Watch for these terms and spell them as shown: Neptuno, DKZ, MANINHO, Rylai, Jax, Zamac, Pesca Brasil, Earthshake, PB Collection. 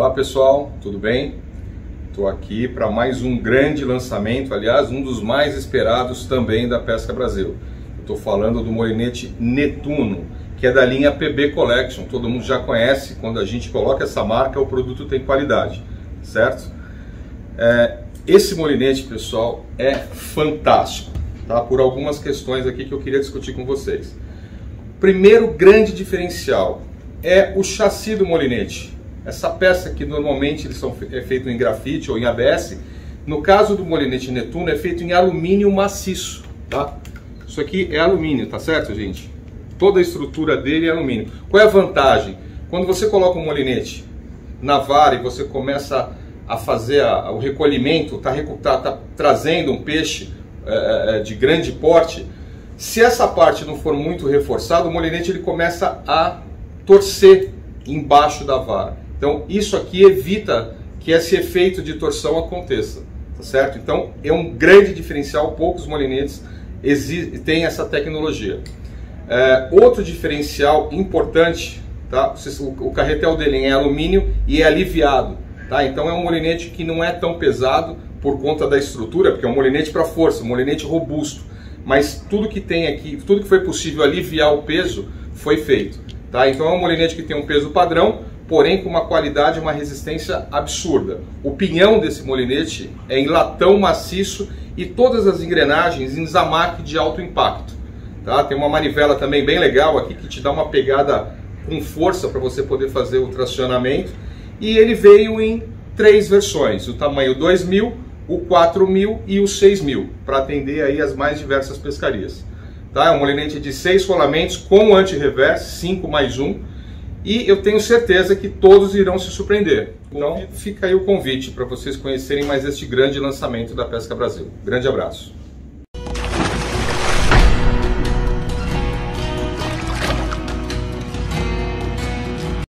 Olá pessoal, tudo bem? Estou aqui para mais um grande lançamento, aliás, um dos mais esperados também da Pesca Brasil. Estou falando do molinete Neptuno, que é da linha PB Collection. Todo mundo já conhece, quando a gente coloca essa marca, o produto tem qualidade, certo? Esse molinete, pessoal, é fantástico, tá? Por algumas questões aqui que eu queria discutir com vocês. Primeiro grande diferencial é o chassi do molinete. Essa peça que normalmente é feita em grafite ou em ABS, no caso do molinete Neptuno é feito em alumínio maciço, tá? Isso aqui é alumínio, tá certo, gente? Toda a estrutura dele é alumínio. Qual é a vantagem? Quando você coloca um molinete na vara e você começa a fazer o recolhimento, tá trazendo um peixe de grande porte, se essa parte não for muito reforçada, o molinete ele começa a torcer embaixo da vara. Então isso aqui evita que esse efeito de torção aconteça, tá certo? Então é um grande diferencial, poucos molinetes têm essa tecnologia. Outro diferencial importante, tá? O carretel dele é alumínio e é aliviado, tá? Então é um molinete que não é tão pesado por conta da estrutura, porque é um molinete para força, um molinete robusto. Mas tudo que tem aqui, tudo que foi possível aliviar o peso foi feito, tá? Então é um molinete que tem um peso padrão, porém com uma qualidade e uma resistência absurda. O pinhão desse molinete é em latão maciço e todas as engrenagens em Zamac de alto impacto, tá? Tem uma manivela também bem legal aqui que te dá uma pegada com força para você poder fazer o tracionamento. E ele veio em 3 versões, o tamanho 2000, o 4000 e o 6000, para atender aí as mais diversas pescarias. Tá? É um molinete de 6 rolamentos com anti-reverse, 5+1. E eu tenho certeza que todos irão se surpreender. Então fica aí o convite para vocês conhecerem mais este grande lançamento da Pesca Brasil. Grande abraço!